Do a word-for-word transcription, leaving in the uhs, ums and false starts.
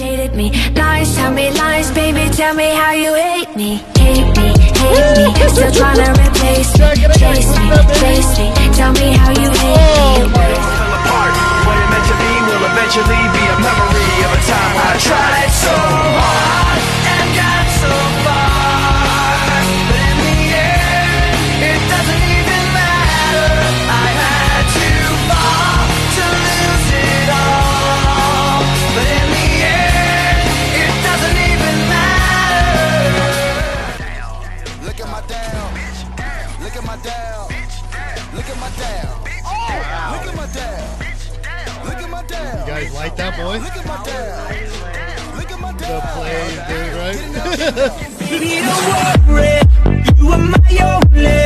dated me. Lies, tell me lies, baby, tell me how you hate me. Hate me, hate me, still tryna replace me. Chase me, chase me, tell me how you hate me. The world fell apart, what it meant to be will eventually be a memory of a time I tried so hard and got so far, but in the end, it doesn't even matter. I had to fall to lose it all, but in the end, it doesn't even matter. Look at my down, look at my down, look at my down, look at my down. Look at my dad. You guys like that, boys? Look at my dad. Look at my dad. The play, dude, right? You were my only.